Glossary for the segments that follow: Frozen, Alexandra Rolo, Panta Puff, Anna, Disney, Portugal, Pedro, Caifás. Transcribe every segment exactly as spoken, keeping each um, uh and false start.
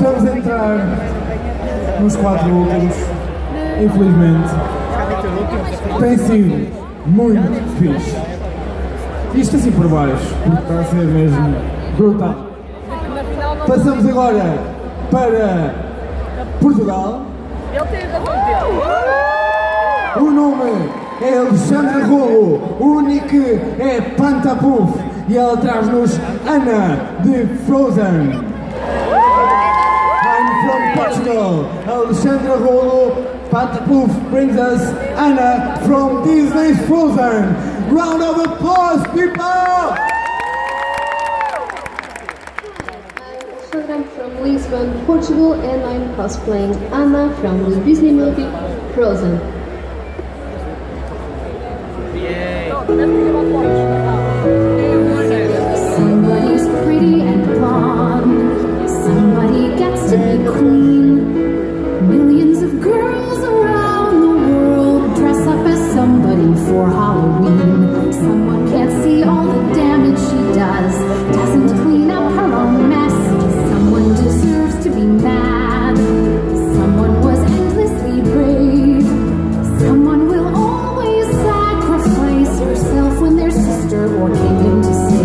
estamos a entrar nos quatro últimos, infelizmente. Tem sido muito fixe. Isto assim por baixo, porque está a ser mesmo brutal. Passamos agora para Portugal. Ele tem a razão dele. O nome é Alexandra Rolo, o único é Panta Puff e ela traz-nos Anna de Frozen. I'm from Portugal. Alexandra Rolo, Panta Puff brings us Anna from Disney's Frozen. Round of applause, people! I'm from Lisbon, Portugal, and I'm cosplaying Anna from the Disney movie Frozen. Somebody's pretty and blonde, somebody gets to be queen. Millions of girls around the world dress up as somebody for Halloween. Someone can't see all the damage she does, doesn't clean up her own mess. Someone deserves to be mad. Someone was endlessly brave. Someone will always sacrifice herself when their sister or kingdom to save.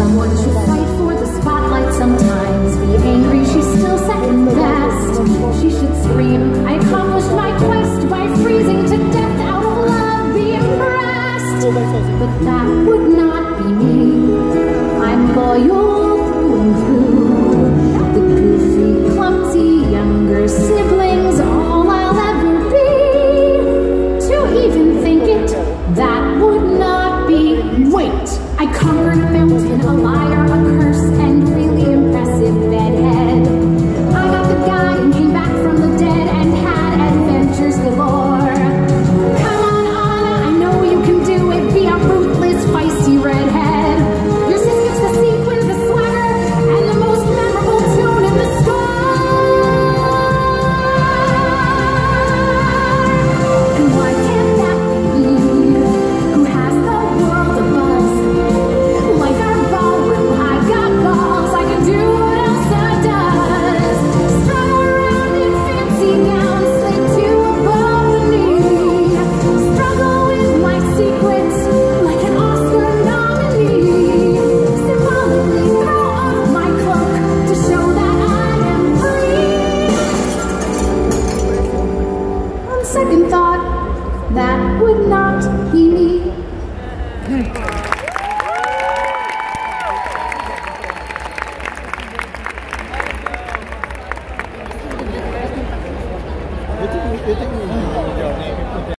Someone should fight for the spotlight sometimes. Be angry, she's still second best. She should scream, I accomplished my quest by freezing to death out of love. Be impressed. But that would not be me. I'm loyal through and through. Clumsy younger siblings, all I'll ever be. To even think it, that would not be. Wait, I conquered a mountain, a liar, a curse, and really impressive bedhead. I got the guy and came back from the dead and had adventures galore. Come on, Anna, I know you can do it. Be a ruthless, feisty redhead. Eu tenho